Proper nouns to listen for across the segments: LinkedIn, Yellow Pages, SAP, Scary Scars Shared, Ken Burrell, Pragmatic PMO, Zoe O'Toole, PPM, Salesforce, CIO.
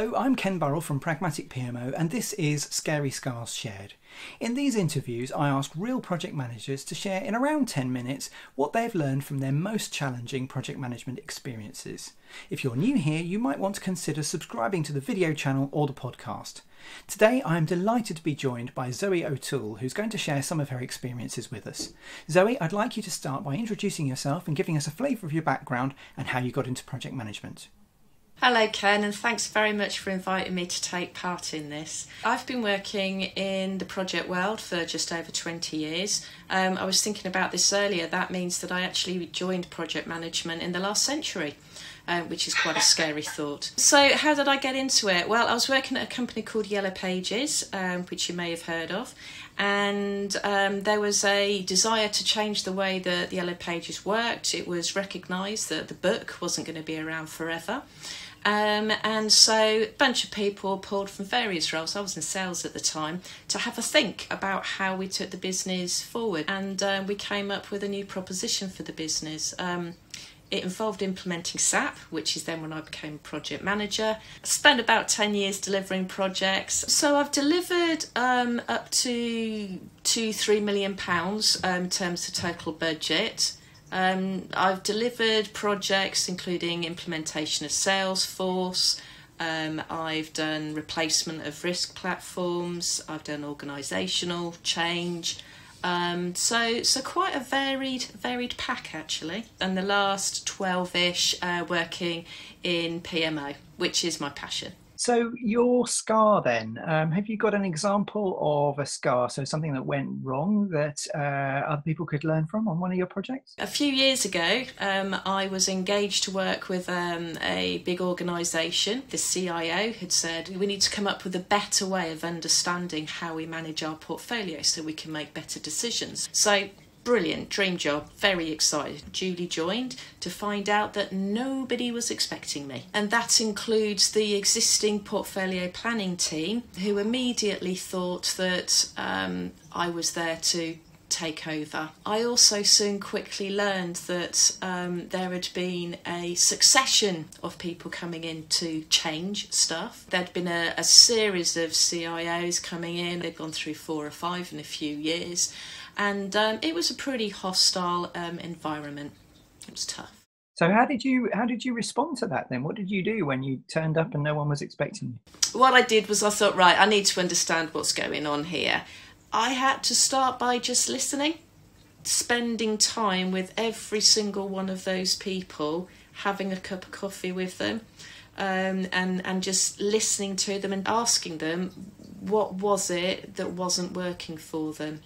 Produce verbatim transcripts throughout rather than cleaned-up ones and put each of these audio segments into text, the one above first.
Hello, I'm Ken Burrell from Pragmatic P M O, and this is Scary Scars Shared. In these interviews, I ask real project managers to share in around ten minutes what they've learned from their most challenging project management experiences. If you're new here, you might want to consider subscribing to the video channel or the podcast. Today, I am delighted to be joined by Zoe O'Toole, who's going to share some of her experiences with us. Zoe, I'd like you to start by introducing yourself and giving us a flavour of your background and how you got into project management. Hello Ken, and thanks very much for inviting me to take part in this. I've been working in the project world for just over twenty years. Um, I was thinking about this earlier. That means that I actually joined project management in the last century, uh, which is quite a scary thought. So how did I get into it? Well, I was working at a company called Yellow Pages, um, which you may have heard of, and um, there was a desire to change the way that the Yellow Pages worked. It was recognised that the book wasn't going to be around forever. Um, and so a bunch of people pulled from various roles, I was in sales at the time, to have a think about how we took the business forward, and uh, we came up with a new proposition for the business. Um, it involved implementing S A P, which is then when I became a project manager. I spent about ten years delivering projects, so I've delivered um, up to two, three million pounds um, in terms of total budget. Um, I've delivered projects including implementation of Salesforce, um, I've done replacement of risk platforms, I've done organisational change, um, so so quite a varied varied pack actually, and the last twelve-ish uh, working in P M O, which is my passion. So your scar then, um, have you got an example of a scar, so something that went wrong that uh, other people could learn from on one of your projects? A few years ago, um, I was engaged to work with um, a big organisation. The C I O had said, we need to come up with a better way of understanding how we manage our portfolio so we can make better decisions. So. Brilliant, dream job, very excited. Duly joined to find out that nobody was expecting me. And that includes the existing portfolio planning team, who immediately thought that um, I was there to take over. I also soon quickly learned that um, there had been a succession of people coming in to change stuff. There'd been a, a series of C I Os coming in. They'd gone through four or five in a few years. And um, it was a pretty hostile um, environment. It was tough. So how did you how did you respond to that then? What did you do when you turned up and no one was expecting you? What I did was I thought, right, I need to understand what's going on here. I had to start by just listening, spending time with every single one of those people, having a cup of coffee with them, um, and, and just listening to them and asking them what was it that wasn't working for them.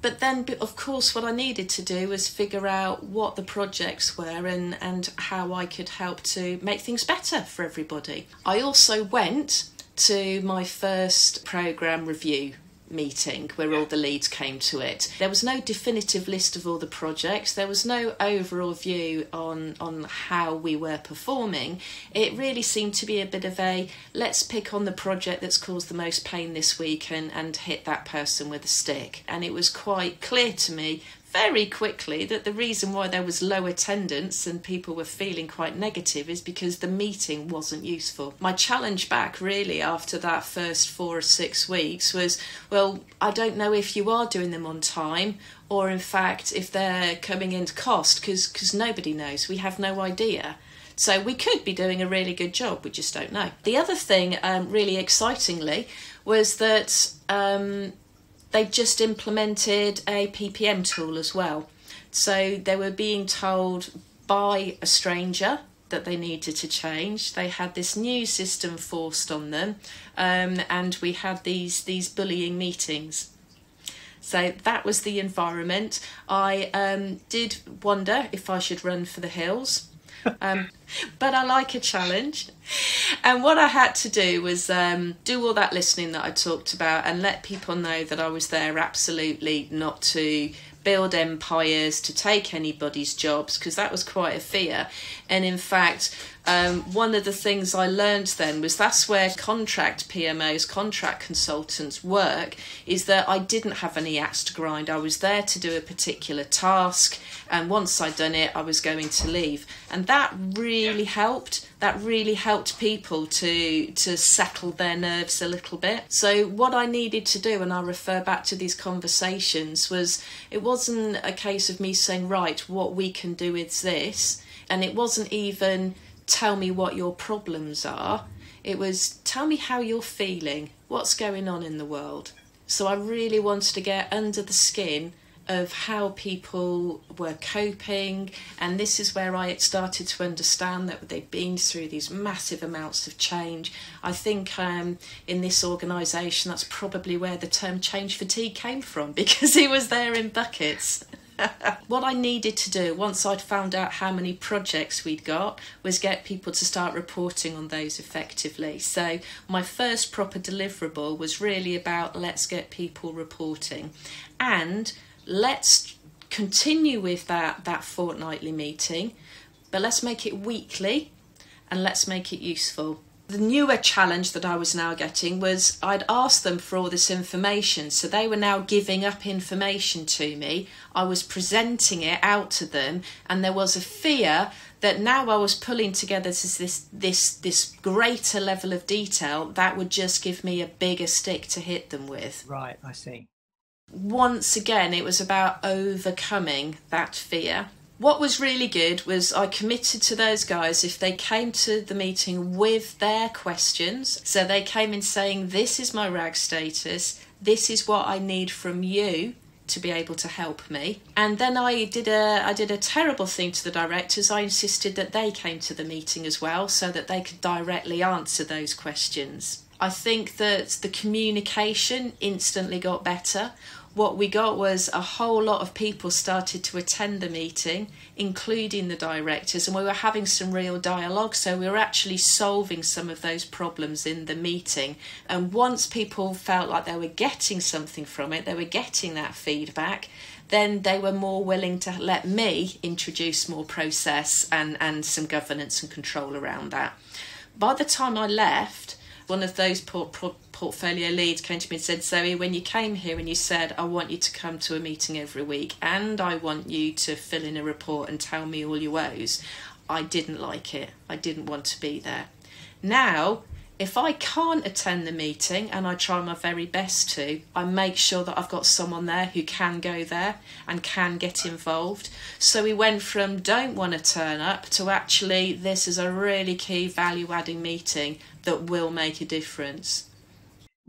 But then, of course, what I needed to do was figure out what the projects were and, and how I could help to make things better for everybody. I also went to my first programme review meeting where all the leads came to it. There was no definitive list of all the projects. There was no overall view on, on how we were performing. It really seemed to be a bit of a, let's pick on the project that's caused the most pain this week and, and hit that person with a stick. And it was quite clear to me very quickly that the reason why there was low attendance and people were feeling quite negative is because the meeting wasn't useful. My challenge back really after that first four or six weeks was, well, I don't know if you are doing them on time or in fact if they're coming in to cost, because because nobody knows, we have no idea. So we could be doing a really good job, we just don't know. The other thing um, really excitingly was that um, they've just implemented a P P M tool as well. So they were being told by a stranger that they needed to change. They had this new system forced on them, um, and we had these, these bullying meetings. So that was the environment. I um, did wonder if I should run for the hills. Um, but I like a challenge, and what I had to do was um, do all that listening that I talked about and let people know that I was there absolutely not to build empires, to take anybody's jobs, because that was quite a fear, and in fact Um, one of the things I learned then was that's where contract P M Os, contract consultants work, is that I didn't have any axe to grind. I was there to do a particular task, and once I'd done it, I was going to leave. And that really helped. That really helped people to, to settle their nerves a little bit. So what I needed to do, and I'll refer back to these conversations, was it wasn't a case of me saying, right, what we can do is this. And it wasn't even tell me what your problems are. It was tell me how you're feeling, what's going on in the world. So I really wanted to get under the skin of how people were coping, and this is where I started to understand that they've been through these massive amounts of change. I think um, in this organisation, that's probably where the term change fatigue came from, because it was there in buckets. What I needed to do once I'd found out how many projects we'd got was get people to start reporting on those effectively. So my first proper deliverable was really about let's get people reporting, and let's continue with that, that fortnightly meeting, but let's make it weekly and let's make it useful. The newer challenge that I was now getting was I'd asked them for all this information, so they were now giving up information to me. I was presenting it out to them, and there was a fear that now I was pulling together this this this, this greater level of detail that would just give me a bigger stick to hit them with. Right, I see. Once again, it was about overcoming that fear. What was really good was I committed to those guys if they came to the meeting with their questions. So they came in saying, this is my rag status, this is what I need from you to be able to help me. And then I did a, I did a terrible thing to the directors. I insisted that they came to the meeting as well so that they could directly answer those questions. I think that the communication instantly got better. What we got was a whole lot of people started to attend the meeting, including the directors, and we were having some real dialogue, so we were actually solving some of those problems in the meeting. And once people felt like they were getting something from it, they were getting that feedback, then they were more willing to let me introduce more process and, and some governance and control around that. By the time I left, one of those port pro portfolio leads came to me and said, Zoe, when you came here and you said, I want you to come to a meeting every week and I want you to fill in a report and tell me all your woes, I didn't like it. I didn't want to be there. Now, if I can't attend the meeting, and I try my very best to, I make sure that I've got someone there who can go there and can get involved. So we went from don't want to turn up to actually this is a really key value-adding meeting that will make a difference.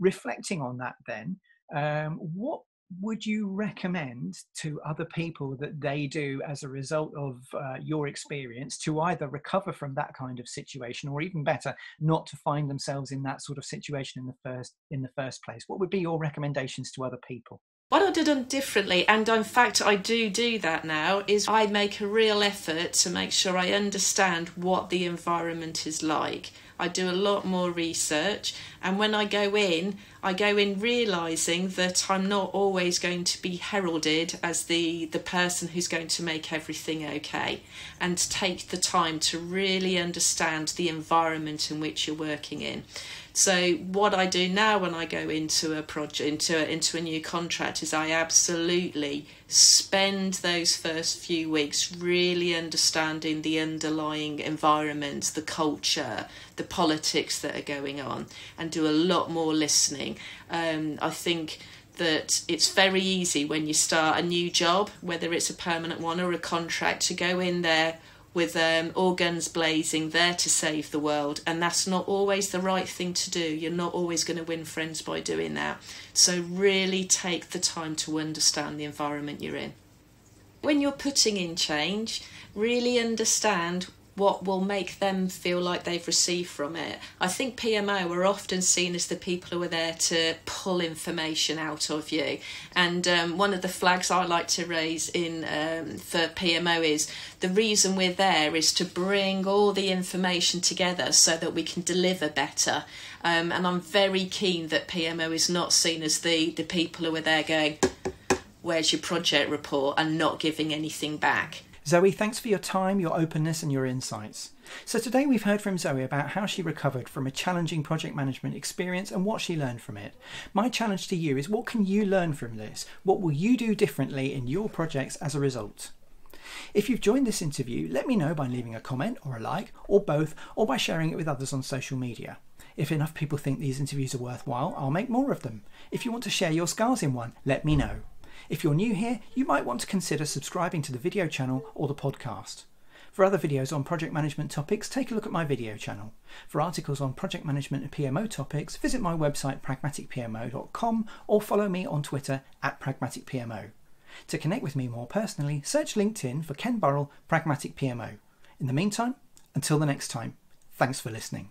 Reflecting on that then, um, what would you recommend to other people that they do as a result of uh, your experience to either recover from that kind of situation, or even better, not to find themselves in that sort of situation in the first in the first place? What would be your recommendations to other people? What I did done differently, and in fact I do do that now, is I make a real effort to make sure I understand what the environment is like. I do a lot more research, and when I go in, I go in realising that I'm not always going to be heralded as the, the person who's going to make everything okay, and take the time to really understand the environment in which you're working in. So what I do now when I go into a project, into a, into a new contract, is I absolutely spend those first few weeks really understanding the underlying environment, the culture, the politics that are going on, and do a lot more listening. Um, I think that it's very easy when you start a new job, whether it's a permanent one or a contract, to go in there with um, all guns blazing, there to save the world, and that's not always the right thing to do. You're not always going to win friends by doing that. So really take the time to understand the environment you're in. When you're putting in change, really understand what will make them feel like they've received from it. I think P M O are often seen as the people who are there to pull information out of you. And um, one of the flags I like to raise in um, for P M O is the reason we're there is to bring all the information together so that we can deliver better. Um, and I'm very keen that P M O is not seen as the, the people who are there going, where's your project report, and not giving anything back. Zoe, thanks for your time, your openness and your insights. So today we've heard from Zoe about how she recovered from a challenging project management experience and what she learned from it. My challenge to you is, what can you learn from this? What will you do differently in your projects as a result? If you've joined this interview, let me know by leaving a comment or a like, or both, or by sharing it with others on social media. If enough people think these interviews are worthwhile, I'll make more of them. If you want to share your scars in one, let me know. If you're new here, you might want to consider subscribing to the video channel or the podcast. For other videos on project management topics, take a look at my video channel. For articles on project management and P M O topics, visit my website pragmatic p m o dot com or follow me on Twitter at pragmatic p m o. To connect with me more personally, search LinkedIn for Ken Burrell, Pragmatic P M O. In the meantime, until the next time, thanks for listening.